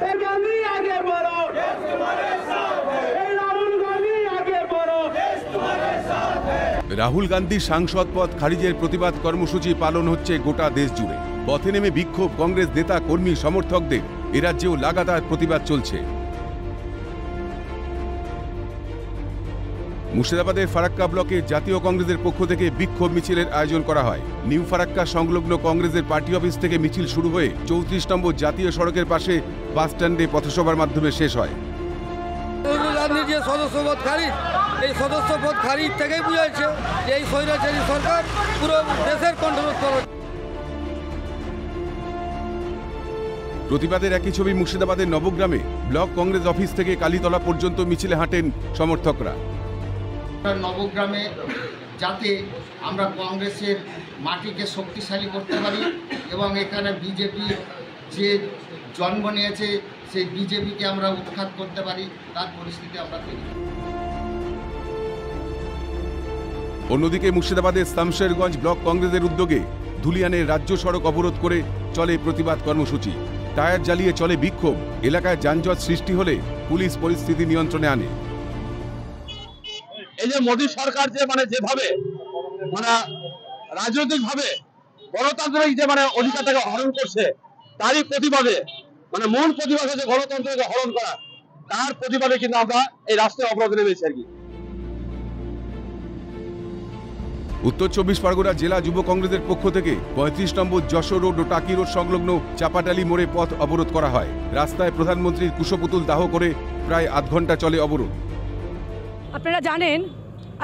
गांधी आगे बढ़ो, देश तुम्हारे साथ है, राहुल गांधी आगे बढ़ो, देश तुम्हारे साथ है। রাহুল গান্ধী সাংসদ পদ খারিজের প্রতিবাদ কর্মসূচি পালন হচ্ছে গোটা দেশ জুড়ে। পথে নেমে বিক্ষোভ কংগ্রেস নেতা কর্মী সমর্থকদের। এ রাজ্যেও লাগাতার প্রতিবাদ চলছে। মুর্শিদাবাদে ফারক্কা ব্লকে জাতীয় কংগ্রেসের পক্ষ থেকে বিক্ষোভ মিছিলের আয়োজন করা হয়। নিউ ফারাক্কা সংলগ্ন কংগ্রেসের পার্টি অফিস থেকে মিছিল শুরু হয়ে ৩৪ নম্বর জাতীয় সড়কের পাশে বাস স্ট্যান্ডে পথসভার মাধ্যমে শেষ হয়। এই সদস্যপদ খারিজ থেকেই বুঝাচ্ছে যে এই স্বৈরাচারী সরকার পুরো দেশের কন্ট্রোল করে। প্রতিবাদের একই ছবি মুর্শিদাবাদের নবগ্রামে ব্লক কংগ্রেস অফিস থেকে কালীতলা পর্যন্ত মিছিলে হাঁটেন সমর্থকরা। নবগ্রামে যাতে আমরা কংগ্রেসের মাটিকে শক্তিশালী করতে পারি এবং এখানে বিজেপি যে জন্ম নিয়েছে সেই বিজেপিকে আমরা উৎখাত করতে পারি তার পরিস্থিতি আমরা তৈরি। অন্যদিকে মুর্শিদাবাদের শামশেরগঞ্জ ব্লক কংগ্রেসের উদ্যোগে ধুলিয়ানের রাজ্য সড়ক অবরোধ করে চলে প্রতিবাদ কর্মসূচি। টায়ার জ্বালিয়ে চলে বিক্ষোভ। এলাকায় যানজট সৃষ্টি হলে পুলিশ পরিস্থিতি নিয়ন্ত্রণে আনে। এই যে মোদী সরকার যে যেভাবে রাজনৈতিকভাবে গণতান্ত্রিক যে অধিকারটাকে হরণ করছে তারই প্রতিবাদে মূল প্রতিবাদ হচ্ছে গণতন্ত্রকে হরণ করা। তার প্রতিবাদে কিন্তু আমরা এই রাস্তায় অবরোধ নেমেছি আর কি। উত্তর ২৪ পরগনা জেলা যুব কংগ্রেসের পক্ষ থেকে ৩৫ নম্বর যশোর রোড ও টাকি রোড সংলগ্ন চাপাটালি মোড়ে পথ অবরোধ করা হয়। রাস্তায় প্রধানমন্ত্রীর কুশপুতুল দাহ করে প্রায় আধ ঘন্টা চলে অবরোধ। আপনারা জানেন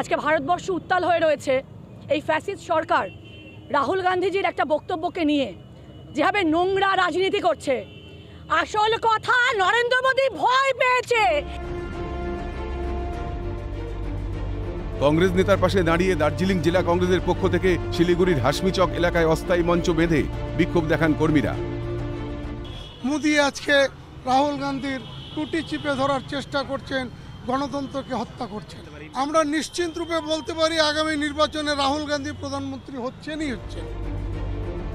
আজকে ভারতবর্ষ উত্তাল হয়ে রয়েছে এই ফ্যাসিস্ট সরকার রাহুল গান্ধীজির একটা বক্তব্যকে নিয়ে, যেভাবে নোংরা রাজনীতি করছে। আসল কথা, নরেন্দ্র মোদী ভয় পেয়েছে। কংগ্রেস নেতার পাশে দাঁড়িয়ে দার্জিলিং জেলা কংগ্রেসের পক্ষ থেকে শিলিগুড়ির হাসমিচক এলাকায় অস্থায়ী মঞ্চ বেঁধে বিক্ষোভ দেখান কর্মীরা। মোদী আজকে রাহুল গান্ধীর টুটি চিপে ধরার চেষ্টা করছেন, গণতন্ত্রকে হত্যা করছেন। আমরা নিশ্চিত রূপে বলতে পারি আগামী নির্বাচনে রাহুল গান্ধী প্রধানমন্ত্রী হচ্ছেনই হচ্ছেন।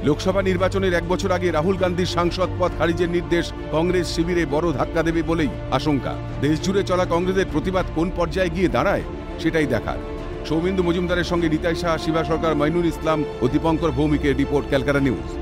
লোকসভা নির্বাচনের এক বছর আগে রাহুল গান্ধীর সাংসদ পদ খারিজের নির্দেশ কংগ্রেস শিবিরে বড় ধাক্কা দেবে বলেই আশঙ্কা। দেশজুড়ে চলা কংগ্রেসের প্রতিবাদ কোন পর্যায়ে গিয়ে দাঁড়ায় সেটাই দেখার। সৌমেন্দু মজুমদারের সঙ্গে নীতাই শাহ, শিবা সরকার, মইনুর ইসলাম ও দীপঙ্কর ভৌমিকের রিপোর্ট, ক্যালকাটা নিউজ।